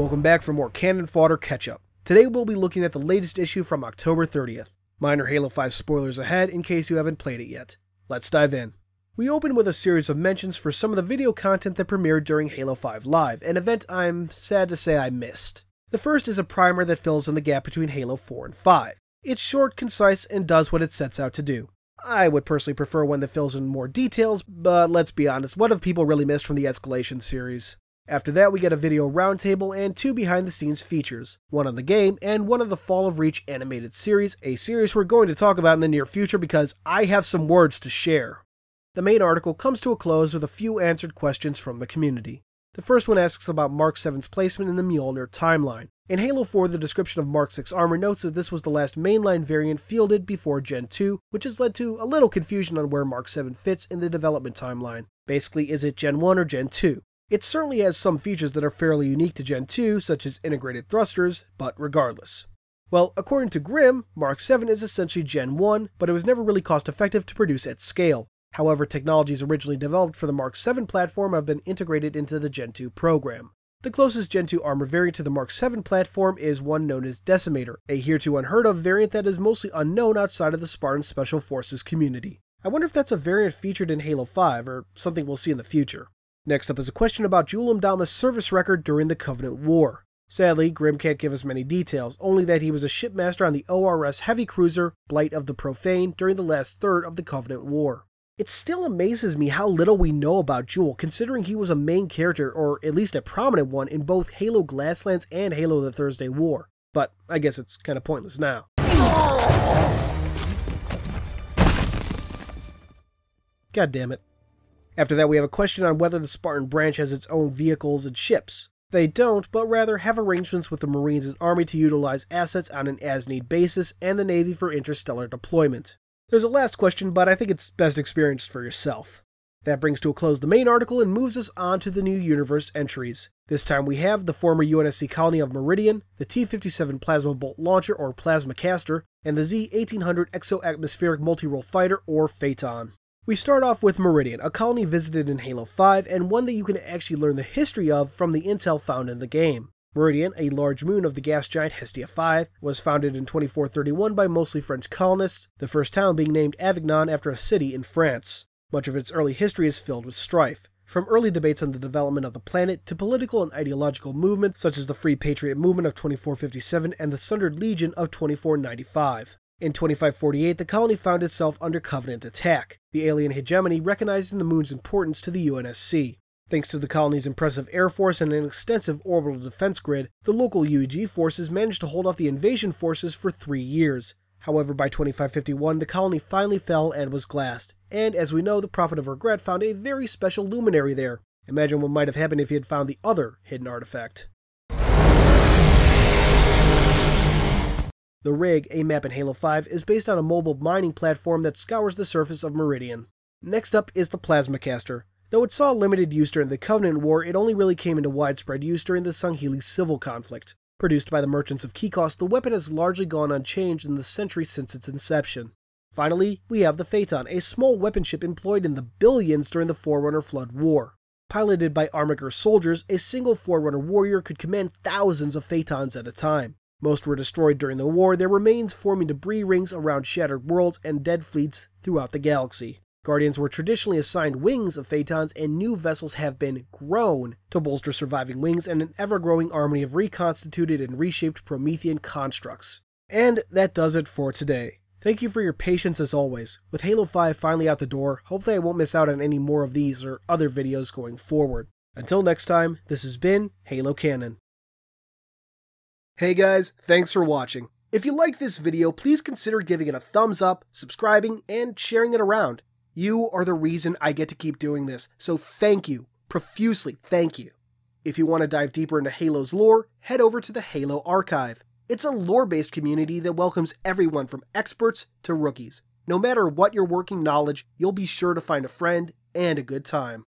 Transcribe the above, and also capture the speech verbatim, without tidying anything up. Welcome back for more Canon Fodder catch-up. Today we'll be looking at the latest issue from October thirtieth. Minor Halo five spoilers ahead in case you haven't played it yet. Let's dive in. We open with a series of mentions for some of the video content that premiered during Halo five Live, an event I'm sad to say I missed. The first is a primer that fills in the gap between Halo four and five. It's short, concise, and does what it sets out to do. I would personally prefer one that fills in more details, but let's be honest, what have people really missed from the Escalation series? After that, we get a video roundtable and two behind-the-scenes features, one on the game and one on the Fall of Reach animated series, a series we're going to talk about in the near future because I have some words to share. The main article comes to a close with a few answered questions from the community. The first one asks about Mark seven's placement in the Mjolnir timeline. In Halo four, the description of Mark six armor notes that this was the last mainline variant fielded before Gen two, which has led to a little confusion on where Mark seven fits in the development timeline. Basically, is it Gen one or Gen two? It certainly has some features that are fairly unique to Gen two, such as integrated thrusters, but regardless. Well, according to Grimm, Mark seven is essentially Gen one, but it was never really cost-effective to produce at scale. However, technologies originally developed for the Mark seven platform have been integrated into the Gen two program. The closest Gen two armor variant to the Mark seven platform is one known as Decimator, a hereto unheard-of variant that is mostly unknown outside of the Spartan Special Forces community. I wonder if that's a variant featured in Halo five, or something we'll see in the future. Next up is a question about Julum Dama's service record during the Covenant War. Sadly, Grimm can't give us many details, only that he was a shipmaster on the O R S heavy cruiser Blight of the Profane during the last third of the Covenant War. It still amazes me how little we know about Jul, considering he was a main character, or at least a prominent one, in both Halo Glasslands and Halo the Thursday War. But I guess it's kind of pointless now. God damn it. After that, we have a question on whether the Spartan branch has its own vehicles and ships. They don't, but rather have arrangements with the Marines and Army to utilize assets on an as-need basis, and the Navy for interstellar deployment. There's a last question, but I think it's best experienced for yourself. That brings to a close the main article and moves us on to the new universe entries. This time we have the former U N S C colony of Meridian, the T fifty-seven Plasma Bolt Launcher, or Plasma Caster, and the Z eighteen hundred Exo-Atmospheric Multi-Role Fighter, or Phaeton. We start off with Meridian, a colony visited in Halo five, and one that you can actually learn the history of from the intel found in the game. Meridian, a large moon of the gas giant Hestia five, was founded in twenty-four thirty-one by mostly French colonists, the first town being named Avignon after a city in France. Much of its early history is filled with strife, from early debates on the development of the planet to political and ideological movements such as the Free Patriot Movement of twenty-four fifty-seven and the Sundered Legion of twenty-four ninety-five. In twenty-five forty-eight, the colony found itself under Covenant attack, the alien hegemony recognizing the moon's importance to the U N S C. Thanks to the colony's impressive air force and an extensive orbital defense grid, the local U E G forces managed to hold off the invasion forces for three years. However, by twenty-five fifty-one, the colony finally fell and was glassed, and as we know, the Prophet of Regret found a very special luminary there. Imagine what might have happened if he had found the other hidden artifact. The Rig, a map in Halo five, is based on a mobile mining platform that scours the surface of Meridian. Next up is the Plasma Caster. Though it saw limited use during the Covenant War, it only really came into widespread use during the Sangheili Civil Conflict. Produced by the merchants of Kikos, the weapon has largely gone unchanged in the century since its inception. Finally, we have the Phaeton, a small weapon ship employed in the billions during the Forerunner Flood War. Piloted by armiger soldiers, a single Forerunner warrior could command thousands of Phaetons at a time. Most were destroyed during the war, their remains forming debris rings around shattered worlds and dead fleets throughout the galaxy. Guardians were traditionally assigned wings of Phaetons, and new vessels have been grown to bolster surviving wings and an ever-growing army of reconstituted and reshaped Promethean constructs. And that does it for today. Thank you for your patience as always. With Halo five finally out the door, hopefully I won't miss out on any more of these or other videos going forward. Until next time, this has been Halo Canon. Hey guys, thanks for watching. If you liked this video, please consider giving it a thumbs up, subscribing, and sharing it around. You are the reason I get to keep doing this, so thank you, profusely thank you. If you want to dive deeper into Halo's lore, head over to the Halo Archive. It's a lore-based community that welcomes everyone from experts to rookies. No matter what your working knowledge, you'll be sure to find a friend and a good time.